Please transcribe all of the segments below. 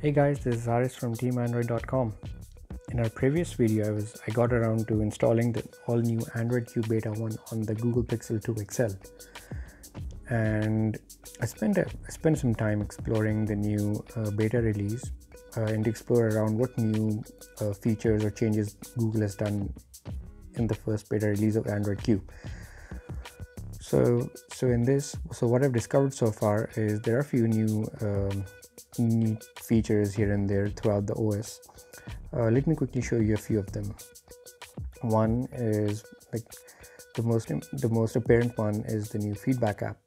Hey guys, this is Aris from teamandroid.com. In our previous video, I got around to installing the all-new Android Q Beta 1 on the Google Pixel 2 XL. And I spent some time exploring the new beta release and to explore around what new features or changes Google has done in the first beta release of Android Q. So what I've discovered so far is there are a few new features here and there throughout the OS. Let me quickly show you a few of them. One is like the most apparent one is the new feedback app.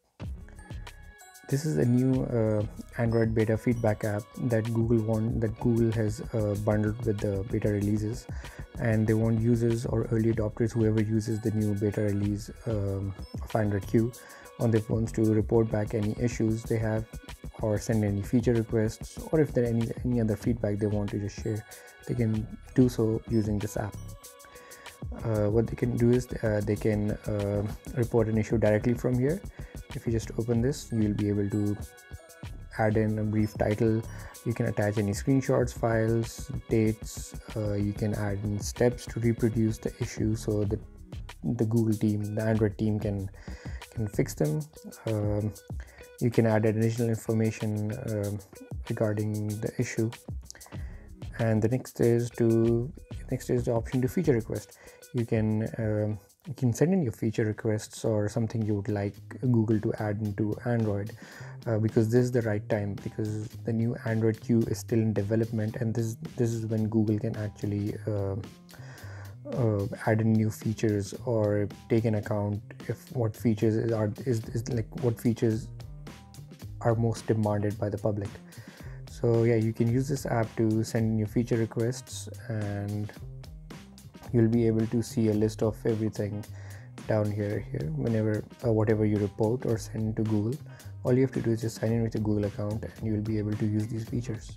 This is a new Android beta feedback app that Google has bundled with the beta releases, and they want users or early adopters, whoever uses the new beta release of Android Q on their phones, to report back any issues they have or send any feature requests, or if there are any other feedback they want to just share, they can do so using this app. What they can do is they can report an issue directly from here. If you just open this, you'll be able to add in a brief title. You can attach any screenshots, files, dates. You can add in steps to reproduce the issue so that the Google team, the Android team, can fix them. You can add additional information regarding the issue. And the next is the option to feature request. You can send in your feature requests or something you would like Google to add into Android, because this is the right time, because the new Android Q is still in development, and this is when Google can actually add in new features or take in account what features are most demanded by the public. So yeah, you can use this app to send in your feature requests, and you'll be able to see a list of everything down here whenever whatever you report or send to Google. All you have to do is just sign in with your Google account and you'll be able to use these features.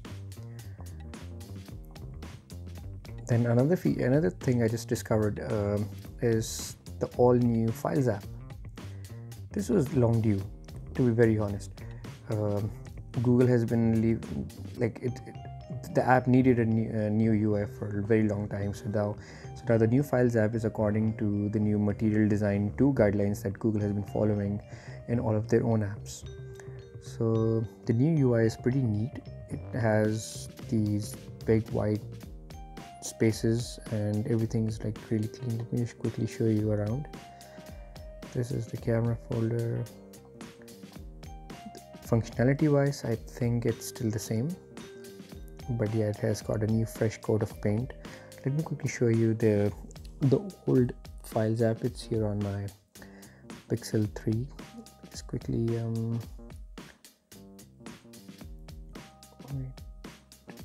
Then another thing I just discovered is the all-new Files app. This was long due, to be very honest. Google has been the app needed a new UI for a very long time. So now the new Files app is according to the new Material Design 2 guidelines that Google has been following in all of their own apps. So the new UI is pretty neat. It has these big white spaces and everything's like really clean. Let me just quickly show you around. This is the camera folder. Functionality wise, I think it's still the same, but yeah, it has got a new fresh coat of paint. Let me quickly show you the old Files app. It's here on my Pixel 3. Let's quickly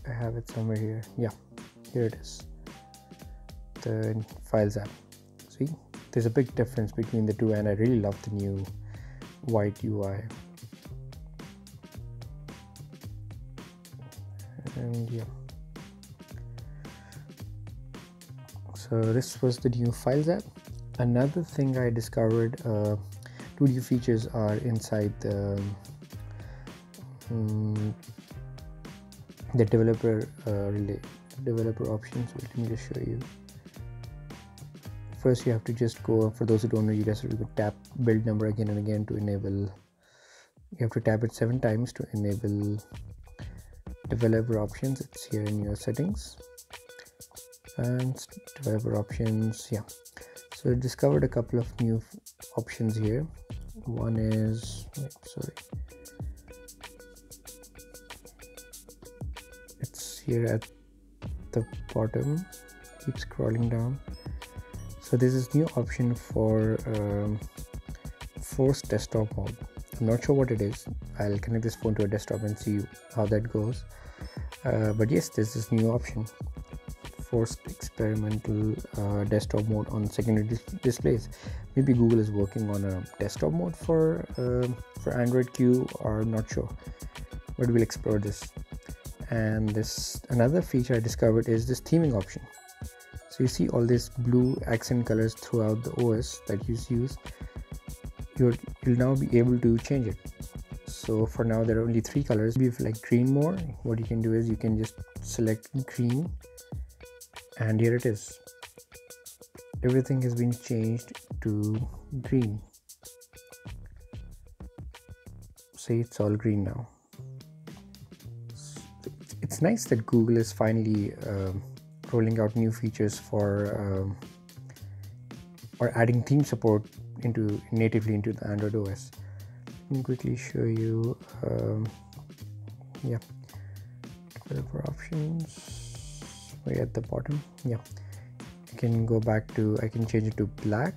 I have it somewhere here. Yeah, here it is, the Files app. See, there's a big difference between the two, and I really love the new white UI. And yeah, so this was the new Files app. Another thing I discovered, two new features are inside the developer options. Let me just show you. First, you have to just go, for those who don't know, you just have to tap build number again and again to enable. You have to tap it 7 times to enable developer options. It's here in your settings, and developer options. Yeah, so I discovered a couple of new options here. One is it's here at the bottom. Keep scrolling down. So this is new option for force desktop mode. I'm not sure what it is. I'll connect this phone to a desktop and see how that goes. But yes, there's this new option, forced experimental desktop mode on secondary displays. Maybe Google is working on a desktop mode for Android Q, or I'm not sure, but we'll explore this. And this another feature I discovered is this theming option. So you see all these blue accent colors throughout the OS that you use. You'll now be able to change it. So for now there are only three colors. If you like green more, what you can do is you can just select green, and here it is. Everything has been changed to green. See, it's all green now. It's nice that Google is finally rolling out new features for or adding theme support into natively into the Android OS. Let me quickly show you. Developer options, way at the bottom. I can go back to, I can change it to black.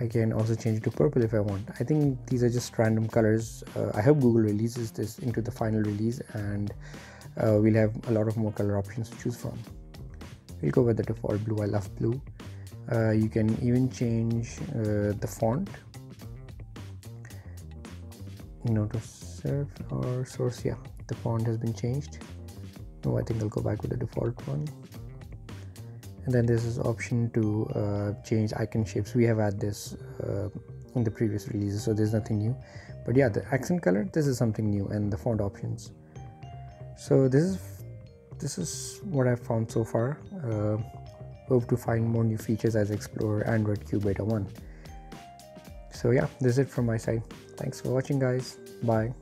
I can also change it to purple if I want. I think these are just random colors. I hope Google releases this into the final release, and we'll have a lot of more color options to choose from. We'll go with the default blue. I love blue. You can even change the font, notice self or source. The font has been changed. No, I think I'll go back with the default one. And then this is option to change icon shapes. We have had this in the previous releases, so there's nothing new. But yeah, the accent color, this is something new, and the font options. So this is what I've found so far. Hope to find more new features as I explore Android Q Beta 1. So yeah, this is it from my side. Thanks for watching, guys. Bye.